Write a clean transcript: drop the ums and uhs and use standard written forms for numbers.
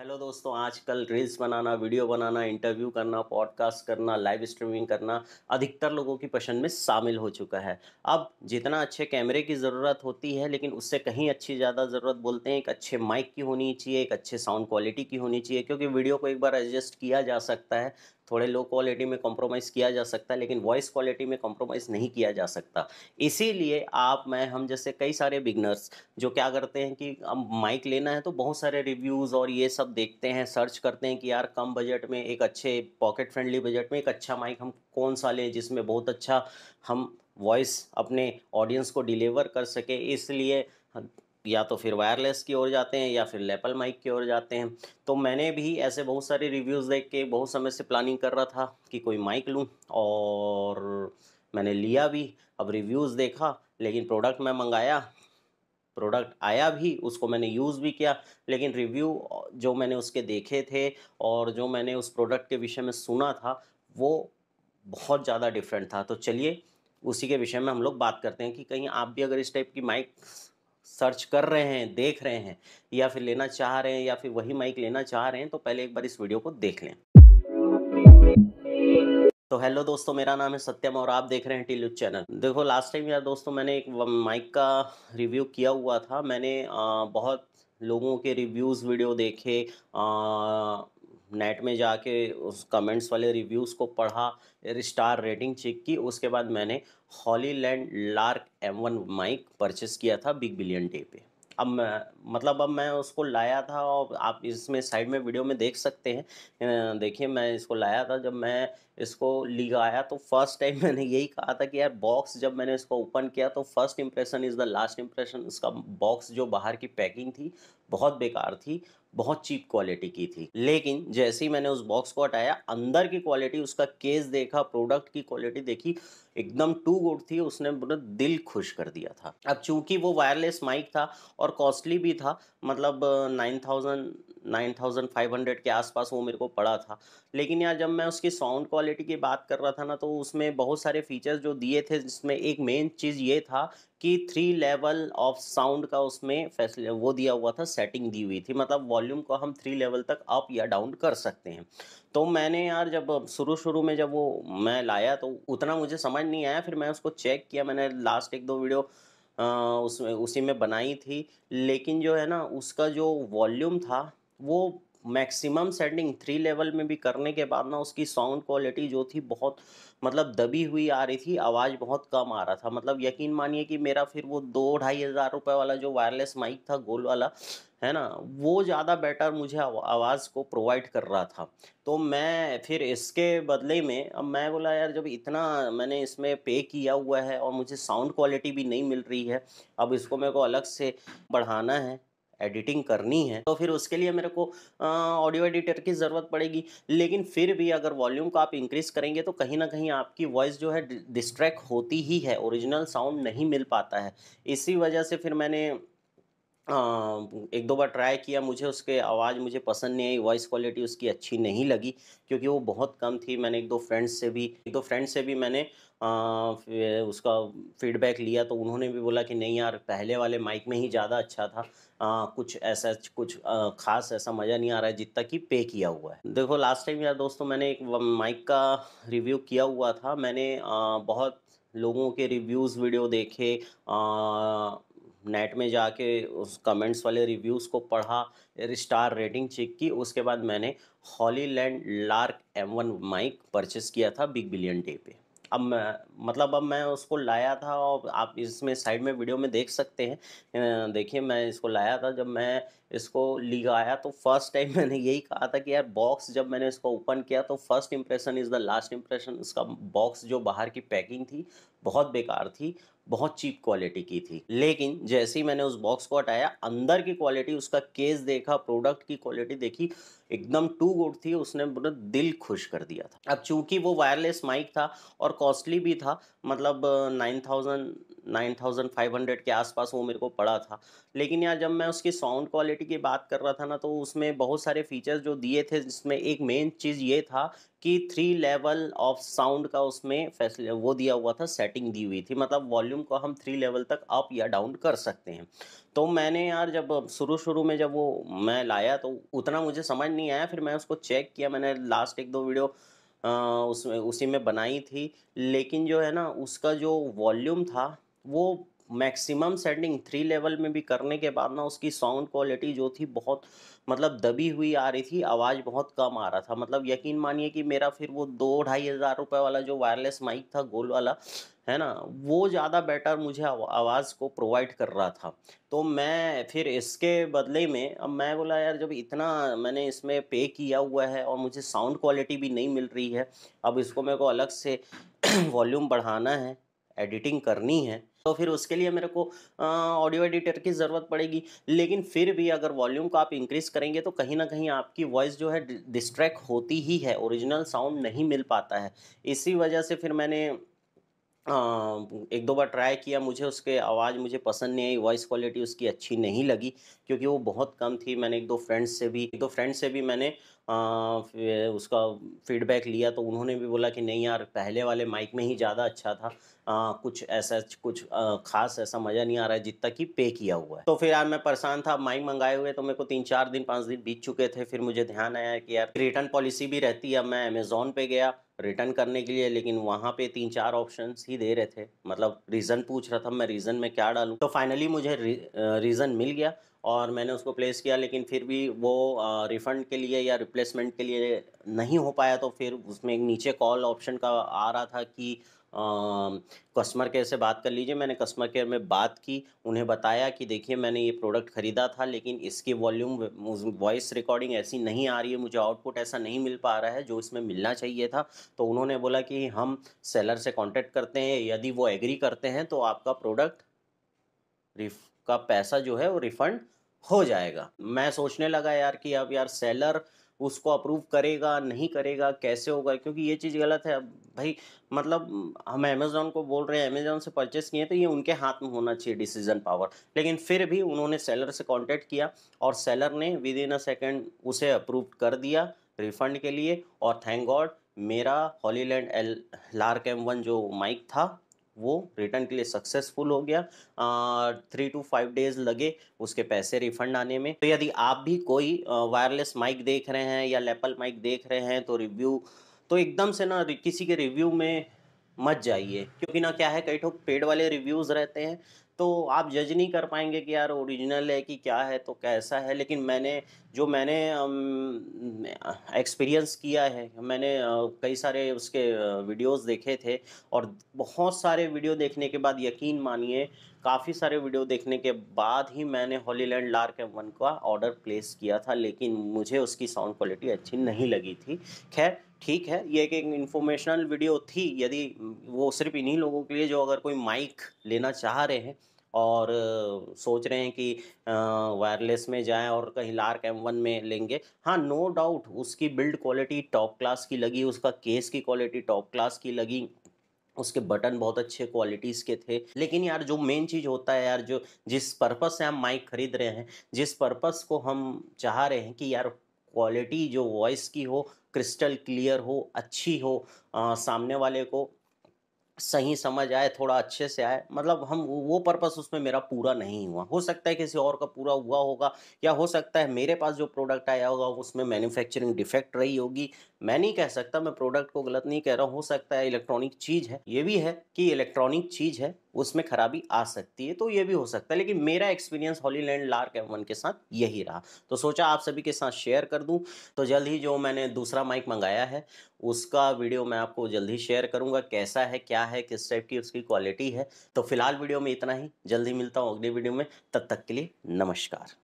Hello दोस्तों, आजकल reels बनाना, वीडियो बनाना, इंटरव्यू करना, पॉडकास्ट करना, लाइव स्ट्रीमिंग करना अधिकतर लोगों की पसंद में शामिल हो चुका है। अब जितना अच्छे कैमरे की ज़रूरत होती है, लेकिन उससे कहीं अच्छी ज़्यादा ज़रूरत बोलते हैं एक अच्छे माइक की होनी चाहिए, एक अच्छे साउंड क्वालिटी की होनी चाहिए, क्योंकि वीडियो को एक बार एडजस्ट किया जा सकता है, थोड़े लो क्वालिटी में कॉम्प्रोमाइज़ किया जा सकता है, लेकिन वॉइस क्वालिटी में कॉम्प्रोमाइज़ नहीं किया जा सकता। इसीलिए हम जैसे कई सारे बिगनर्स जो क्या करते हैं कि अब माइक लेना है तो बहुत सारे रिव्यूज़ और ये सब देखते हैं, सर्च करते हैं कि यार कम बजट में एक अच्छे पॉकेट फ्रेंडली बजट में एक अच्छा माइक हम कौन सा लें जिसमें बहुत अच्छा हम वॉइस अपने ऑडियंस को डिलीवर कर सके। इसलिए या तो फिर वायरलेस की ओर जाते हैं या फिर लैपल माइक की ओर जाते हैं। तो मैंने भी ऐसे बहुत सारे रिव्यूज़ देख के बहुत समय से प्लानिंग कर रहा था कि कोई माइक लूँ, और मैंने लिया भी। अब रिव्यूज़ देखा, लेकिन प्रोडक्ट मैं मंगाया, प्रोडक्ट आया भी, उसको मैंने यूज़ भी किया, लेकिन रिव्यू जो मैंने उसके देखे थे और जो मैंने उस प्रोडक्ट के विषय में सुना था वो बहुत ज़्यादा डिफरेंट था। तो चलिए उसी के विषय में हम लोग बात करते हैं कि कहीं आप भी अगर इस टाइप की माइक सर्च कर रहे हैं, देख रहे हैं, या फिर लेना चाह रहे हैं, या फिर वही माइक लेना चाह रहे हैं, तो पहले एक बार इस वीडियो को देख लें। तो हेलो दोस्तों, मेरा नाम है सत्यम और आप देख रहे हैं टेली चैनल। देखो, लास्ट टाइम यार दोस्तों मैंने एक माइक का रिव्यू किया हुआ था। मैंने बहुत लोगों के रिव्यूज़ वीडियो देखे, नेट में जाके उस कमेंट्स वाले रिव्यूज़ को पढ़ा, स्टार रेटिंग चेक की। उसके बाद मैंने Hollyland Lark M1 mic purchase किया था बिग बिलियन डे पे। अब मैं उसको लाया था और आप इसमें साइड में वीडियो में देख सकते हैं। देखिए, मैं इसको लाया था, जब मैं इसको लगाया तो फर्स्ट टाइम मैंने यही कहा था कि यार बॉक्स जब मैंने इसको ओपन किया तो first impression is the last impression. उसका बॉक्स जो बाहर की पैकिंग थी बहुत बेकार थी, बहुत चीप क्वालिटी की थी। लेकिन जैसे ही मैंने उस बॉक्स को हटाया, अंदर की क्वालिटी, उसका केस देखा, प्रोडक्ट की क्वालिटी देखी, एकदम टू गुड थी। उसने दिल खुश कर दिया था। अब चूंकि वो वायरलेस माइक था और कॉस्टली भी था, मतलब 9,500 के आसपास वो मेरे को पड़ा था। लेकिन यार जब मैं उसकी साउंड क्वालिटी की बात कर रहा था ना, तो उसमें बहुत सारे फीचर्स जो दिए थे, जिसमें एक मेन चीज़ ये था कि 3 लेवल ऑफ साउंड का उसमें वो दिया हुआ था, सेटिंग दी हुई थी, मतलब वॉल्यूम को हम 3 लेवल तक अप या डाउन कर सकते हैं। तो मैंने यार जब शुरू में जब वो मैं लाया तो उतना मुझे समझ नहीं आया। फिर मैं उसको चेक किया, मैंने लास्ट 1-2 वीडियो उसी में बनाई थी, लेकिन जो है ना उसका जो वॉल्यूम था वो मैक्सिमम सेटिंग 3 लेवल में भी करने के बाद ना उसकी साउंड क्वालिटी जो थी बहुत दबी हुई आ रही थी, आवाज़ बहुत कम आ रहा था। यकीन मानिए कि मेरा फिर वो 2-2,500 रुपये वाला जो वायरलेस माइक था, गोल वाला है ना, वो ज़्यादा बेटर मुझे आवाज़ को प्रोवाइड कर रहा था। तो मैं फिर इसके बदले में अब मैं बोला यार जब इतना मैंने इसमें पे किया हुआ है और मुझे साउंड क्वालिटी भी नहीं मिल रही है, अब इसको मेरे को अलग से बढ़ाना है, एडिटिंग करनी है, तो फिर उसके लिए मेरे को ऑडियो एडिटर की ज़रूरत पड़ेगी। लेकिन फिर भी अगर वॉल्यूम को आप इंक्रीज़ करेंगे तो कहीं ना कहीं आपकी वॉइस जो है डिस्ट्रैक्ट होती ही है, ओरिजिनल साउंड नहीं मिल पाता है। इसी वजह से फिर मैंने 1-2 बार ट्राई किया, मुझे उसके आवाज़ मुझे पसंद नहीं आई, वॉइस क्वालिटी उसकी अच्छी नहीं लगी क्योंकि वो बहुत कम थी। मैंने 1-2 फ्रेंड्स से भी मैंने उसका फीडबैक लिया, तो उन्होंने भी बोला कि नहीं यार पहले वाले माइक में ही ज़्यादा अच्छा था, कुछ खास ऐसा मज़ा नहीं आ रहा है जितना कि पे किया हुआ है। देखो, लास्ट टाइम यार दोस्तों मैंने एक माइक का रिव्यू किया हुआ था। मैंने बहुत लोगों के रिव्यूज़ वीडियो देखे, नेट में जाके उस कमेंट्स वाले रिव्यूज़ को पढ़ा, स्टार रेटिंग चेक की। उसके बाद मैंने Hollyland Lark M1 mic purchase किया था बिग बिलियन डे पे। अब मैं उसको लाया था और आप इसमें साइड में वीडियो में देख सकते हैं। देखिए, मैं इसको लाया था, जब मैं इसको लगाया तो फर्स्ट टाइम मैंने यही कहा था कि यार बॉक्स जब मैंने इसको ओपन किया तो first impression is the last impression. उसका बॉक्स जो बाहर की पैकिंग थी बहुत बेकार थी, बहुत चीप क्वालिटी की थी। लेकिन जैसे ही मैंने उस बॉक्स को हटाया, अंदर की क्वालिटी, उसका केस देखा, प्रोडक्ट की क्वालिटी देखी, एकदम टू गुड थी। उसने दिल खुश कर दिया था। अब चूंकि वो वायरलेस माइक था और कॉस्टली भी था, मतलब 9,000 9500 के आसपास वो मेरे को पड़ा था। लेकिन यार जब मैं उसकी साउंड क्वालिटी की बात कर रहा था ना, तो उसमें बहुत सारे फीचर्स जो दिए थे, जिसमें एक मेन चीज़ ये था कि 3 लेवल ऑफ साउंड का उसमें वो दिया हुआ था, सेटिंग दी हुई थी, मतलब वॉल्यूम को हम 3 लेवल तक अप या डाउन कर सकते हैं। तो मैंने यार जब शुरू में जब वो मैं लाया तो उतना मुझे समझ नहीं आया, फिर मैं उसको चेक किया, मैंने लास्ट 1-2 वीडियो उसमें उसी में बनाई थी, लेकिन जो है ना उसका जो वॉल्यूम था वो मैक्सिमम सेटिंग 3 लेवल में भी करने के बाद ना उसकी साउंड क्वालिटी जो थी बहुत मतलब दबी हुई आ रही थी, आवाज़ बहुत कम आ रहा था। मतलब यकीन मानिए कि मेरा फिर वो 2-2,500 रुपये वाला जो वायरलेस माइक था गोल वाला है ना, वो ज़्यादा बेटर मुझे आवाज़ को प्रोवाइड कर रहा था। तो मैं फिर इसके बदले में अब मैं बोला यार जब इतना मैंने इसमें पे किया हुआ है और मुझे साउंड क्वालिटी भी नहीं मिल रही है, अब इसको मेरे को अलग से वॉल्यूम बढ़ाना है, एडिटिंग करनी है, तो फिर उसके लिए मेरे को ऑडियो एडिटर की ज़रूरत पड़ेगी। लेकिन फिर भी अगर वॉल्यूम को आप इंक्रीज़ करेंगे तो कहीं ना कहीं आपकी वॉइस जो है डिस्ट्रैक्ट होती ही है, ओरिजिनल साउंड नहीं मिल पाता है। इसी वजह से फिर मैंने 1-2 बार ट्राई किया, मुझे उसके आवाज़ मुझे पसंद नहीं आई, वॉइस क्वालिटी उसकी अच्छी नहीं लगी क्योंकि वो बहुत कम थी। मैंने 1-2 फ्रेंड्स से भी मैंने उसका फीडबैक लिया, तो उन्होंने भी बोला कि नहीं यार पहले वाले माइक में ही ज़्यादा अच्छा था, कुछ ऐसा कुछ ख़ास ऐसा मज़ा नहीं आ रहा है जितना कि पे किया हुआ है। तो फिर यार मैं परेशान था, माइक मंगाए हुए तो मेरे को 3-4 दिन 5 दिन बीत चुके थे। फिर मुझे ध्यान आया कि यार रिटर्न पॉलिसी भी रहती है, मैं अमेज़ॉन पे गया रिटर्न करने के लिए, लेकिन वहाँ पे 3-4 ऑप्शंस ही दे रहे थे, मतलब रीज़न पूछ रहा था, मैं रीज़न में क्या डालूँ। तो फाइनली मुझे रीज़न मिल गया और मैंने उसको प्लेस किया, लेकिन फिर भी वो रिफ़ंड के लिए या रिप्लेसमेंट के लिए नहीं हो पाया। तो फिर उसमें एक नीचे कॉल ऑप्शन का आ रहा था कि कस्टमर केयर से बात कर लीजिए। मैंने कस्टमर केयर में बात की, उन्हें बताया कि देखिए मैंने ये प्रोडक्ट ख़रीदा था, लेकिन इसकी वॉल्यूम वॉइस रिकॉर्डिंग ऐसी नहीं आ रही है, मुझे आउटपुट ऐसा नहीं मिल पा रहा है जो इसमें मिलना चाहिए था। तो उन्होंने बोला कि हम सेलर से कॉन्टेक्ट करते हैं, यदि वो एग्री करते हैं तो आपका प्रोडक्ट का पैसा जो है वो रिफ़ंड हो जाएगा। मैं सोचने लगा यार कि अब यार सेलर उसको अप्रूव करेगा नहीं करेगा, कैसे होगा, क्योंकि ये चीज़ गलत है। भाई मतलब हम अमेज़ॉन को बोल रहे हैं, अमेज़ॉन से परचेस किए, तो ये उनके हाथ में होना चाहिए डिसीजन पावर। लेकिन फिर भी उन्होंने सेलर से कांटेक्ट किया और सेलर ने विदिन अ सेकंड उसे अप्रूव कर दिया रिफ़ंड के लिए। और थैंक गॉड मेरा हॉलीलैंड लार्क M1 जो माइक था वो रिटर्न के लिए सक्सेसफुल हो गया। 3-5 डेज़ लगे उसके पैसे रिफ़ंड आने में। तो यदि आप भी कोई वायरलेस माइक देख रहे हैं या लैपल माइक देख रहे हैं तो रिव्यू तो एकदम से ना किसी के रिव्यू में मत जाइए, क्योंकि ना क्या है कई ठो पेड वाले रिव्यूज़ रहते हैं, तो आप जज नहीं कर पाएंगे कि यार ओरिजिनल है कि क्या है तो कैसा है। लेकिन मैंने एक्सपीरियंस किया है, मैंने कई सारे उसके वीडियोस देखे थे और बहुत सारे वीडियो देखने के बाद यकीन मानिए काफ़ी सारे वीडियो देखने के बाद ही मैंने हॉलीलैंड लार्क M1 का ऑर्डर प्लेस किया था, लेकिन मुझे उसकी साउंड क्वालिटी अच्छी नहीं लगी थी। खैर ठीक है, ये एक इन्फॉर्मेशनल वीडियो थी, यदि वो सिर्फ इन्हीं लोगों के लिए जो अगर कोई माइक लेना चाह रहे हैं और सोच रहे हैं कि वायरलेस में जाएं और कहीं लार्क M1 में लेंगे। हाँ नो डाउट उसकी बिल्ड क्वालिटी टॉप क्लास की लगी, उसका केस की क्वालिटी टॉप क्लास की लगी, उसके बटन बहुत अच्छे क्वालिटीज़ के थे। लेकिन यार जो मेन चीज़ होता है यार, जो जिस पर्पज़ से हम माइक ख़रीद रहे हैं, जिस पर्पज़ को हम चाह रहे हैं कि यार क्वालिटी जो वॉइस की हो क्रिस्टल क्लियर हो, अच्छी हो, सामने वाले को सही समझ आए, थोड़ा अच्छे से आए, मतलब हम वो पर्पस उसमें मेरा पूरा नहीं हुआ। हो सकता है किसी और का पूरा हुआ होगा, या हो सकता है मेरे पास जो प्रोडक्ट आया होगा उसमें मैन्युफैक्चरिंग डिफेक्ट रही होगी। मैं नहीं कह सकता, मैं प्रोडक्ट को गलत नहीं कह रहा हूँ, हो सकता है इलेक्ट्रॉनिक चीज़ है, ये भी है कि इलेक्ट्रॉनिक चीज़ है उसमें खराबी आ सकती है, तो ये भी हो सकता है। लेकिन मेरा एक्सपीरियंस हॉलीलैंड लार्क M1 के साथ यही रहा, तो सोचा आप सभी के साथ शेयर कर दूं। तो जल्द ही जो मैंने दूसरा माइक मंगाया है उसका वीडियो मैं आपको जल्द ही शेयर करूंगा, कैसा है क्या है किस टाइप की उसकी क्वालिटी है। तो फिलहाल वीडियो में इतना ही, जल्द ही मिलता हूँ अगले वीडियो में, तब तक के लिए नमस्कार।